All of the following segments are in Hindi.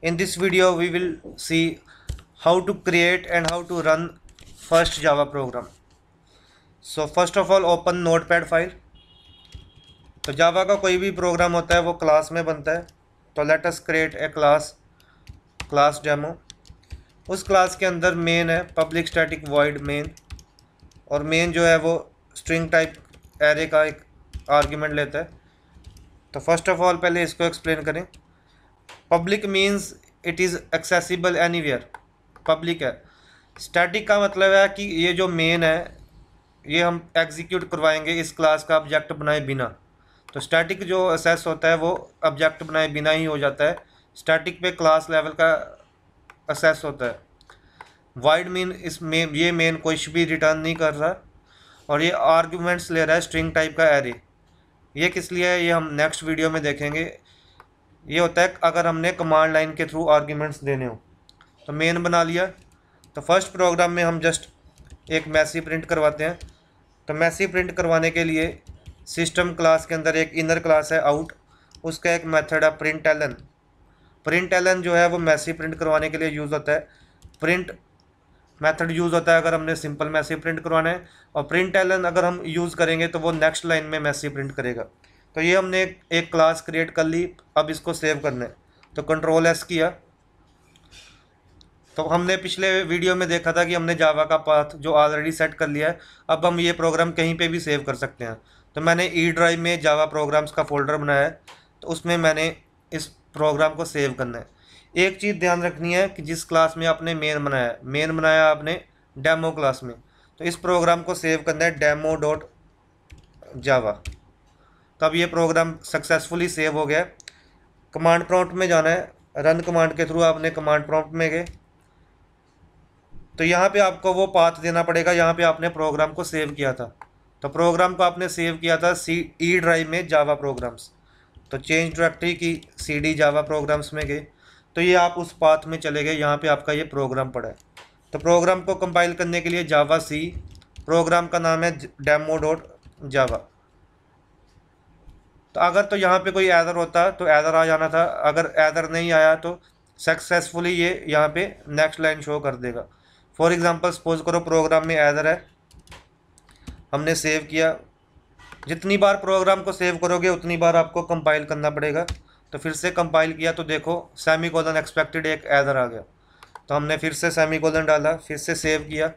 In this video we will see how to create and how to run first Java program. So first of all open notepad file. तो Java का कोई भी program होता है वो class में बनता है. तो let us create a class demo. उस class के अंदर main है public static void main और main जो है वो string type array का एक argument लेता है. तो first of all पहले इसको explain करें. Public means it is accessible anywhere, public है. स्टैटिक का मतलब है कि ये जो मेन है ये हम एग्जीक्यूट करवाएंगे इस क्लास का ऑब्जेक्ट बनाए बिना. तो स्टैटिक जो एक्सेस होता है वो ऑब्जेक्ट बनाए बिना ही हो जाता है. स्टैटिक पे क्लास लेवल का एक्सेस होता है. वाइड मीन इस मेन, ये मेन कुछ भी रिटर्न नहीं कर रहा और ये आर्गूमेंट्स ले रहा है स्ट्रिंग टाइप का एरे. ये किस लिए है ये हम नेक्स्ट वीडियो में देखेंगे. ये होता है अगर हमने कमांड लाइन के थ्रू आर्ग्यूमेंट्स देने हो. तो मेन बना लिया. तो फर्स्ट प्रोग्राम में हम जस्ट एक मैसी प्रिंट करवाते हैं. तो मैसी प्रिंट करवाने के लिए सिस्टम क्लास के अंदर एक इनर क्लास है आउट, उसका एक मेथड है println. println जो है वो मैसी प्रिंट करवाने के लिए यूज़ होता है. प्रिंट मेथड यूज़ होता है अगर हमने सिंपल मैसी प्रिंट करवाना है और println अगर हम यूज़ करेंगे तो वो नेक्स्ट लाइन में मैसी प्रिंट करेगा. तो ये हमने एक क्लास क्रिएट कर ली. अब इसको सेव करना है तो कंट्रोल एस किया. तो हमने पिछले वीडियो में देखा था कि हमने जावा का पाथ जो ऑलरेडी सेट कर लिया है. अब हम ये प्रोग्राम कहीं पे भी सेव कर सकते हैं. तो मैंने ई ड्राइव में जावा प्रोग्राम्स का फ़ोल्डर बनाया है. तो उसमें मैंने इस प्रोग्राम को सेव करना है. एक चीज़ ध्यान रखनी है कि जिस क्लास में आपने मेन बनाया आपने डेमो क्लास में. तो इस प्रोग्राम को सेव करना है demo.java. तब ये प्रोग्राम सक्सेसफुली सेव हो गया. कमांड प्रॉम्प्ट में जाना है. रन कमांड के थ्रू आपने कमांड प्रॉम्प्ट में गए तो यहाँ पे आपको वो पाथ देना पड़ेगा यहाँ पे आपने प्रोग्राम को सेव किया था. तो प्रोग्राम को आपने सेव किया था ई ड्राइव में जावा प्रोग्राम्स. तो चेंज डायरेक्टरी की CD जावा प्रोग्राम्स में गए तो ये आप उस पाथ में चले गए. यहाँ पर आपका ये प्रोग्राम पड़ा है. तो प्रोग्राम को कंपाइल करने के लिए javac, प्रोग्राम का नाम है demo.java. तो अगर तो यहाँ पे कोई एरर होता तो एरर आ जाना था. अगर एरर नहीं आया तो सक्सेसफुली ये यहाँ पे नेक्स्ट लाइन शो कर देगा. फॉर एग्जांपल सपोज करो प्रोग्राम में एरर है, हमने सेव किया. जितनी बार प्रोग्राम को सेव करोगे उतनी बार आपको कंपाइल करना पड़ेगा. तो फिर से कंपाइल किया तो देखो सेमीकोलन एक्सपेक्टेड एक एरर आ गया. तो हमने फिर से सेमीकोलन डाला, फिर से सेव किया,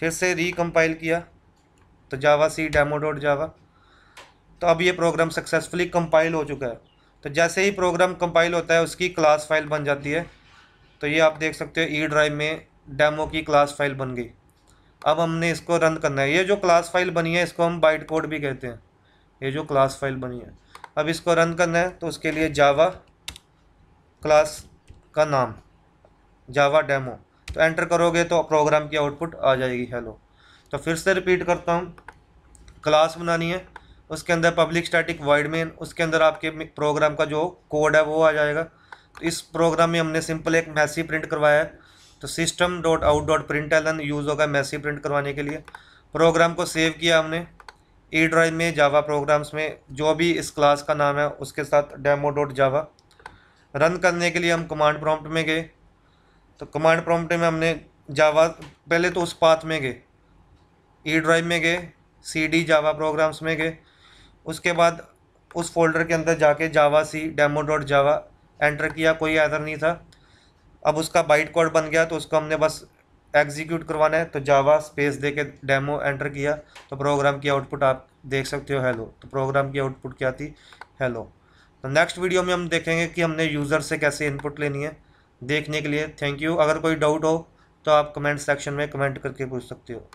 फिर से रिकम्पाइल किया. तो javac demo.java. तो अब ये प्रोग्राम सक्सेसफुली कंपाइल हो चुका है. तो जैसे ही प्रोग्राम कंपाइल होता है उसकी क्लास फाइल बन जाती है. तो ये आप देख सकते हो ई ड्राइव में डेमो की क्लास फाइल बन गई. अब हमने इसको रन करना है. ये जो क्लास फाइल बनी है इसको हम बाइट कोड भी कहते हैं. ये जो क्लास फाइल बनी है अब इसको रन करना है. तो उसके लिए जावा क्लास का नाम जावा डेमो. तो एंटर करोगे तो प्रोग्राम की आउटपुट आ जाएगी हेलो. तो फिर से रिपीट करता हूँ. क्लास बनानी है, उसके अंदर पब्लिक स्टैटिक वॉइड मेन, उसके अंदर आपके प्रोग्राम का जो कोड है वो आ जाएगा. तो इस प्रोग्राम में हमने सिंपल एक मैसी प्रिंट करवाया है. तो system.out.println यूज़ होगा मैसी प्रिंट करवाने के लिए. प्रोग्राम को सेव किया हमने ई ड्राइव में जावा प्रोग्राम्स में जो भी इस क्लास का नाम है उसके साथ demo.java. रन करने के लिए हम कमांड प्रॉम्प्ट में गए. तो कमांड प्रॉम्प्ट में हमने जावा पहले तो उस पाथ में गए, ई ड्राइव में गए, CD जावा प्रोग्राम्स में गए. उसके बाद उस फोल्डर के अंदर जाके javac demo.java एंटर किया, कोई एरर नहीं था. अब उसका बाइट कोड बन गया तो उसको हमने बस एग्जीक्यूट करवाना है. तो जावा स्पेस दे के डेमो एंटर किया तो प्रोग्राम की आउटपुट आप देख सकते हो हेलो. तो प्रोग्राम की आउटपुट क्या थी हेलो. तो नेक्स्ट वीडियो में हम देखेंगे कि हमने यूज़र से कैसे इनपुट लेनी है. देखने के लिए थैंक यू. अगर कोई डाउट हो तो आप कमेंट सेक्शन में कमेंट करके पूछ सकते हो.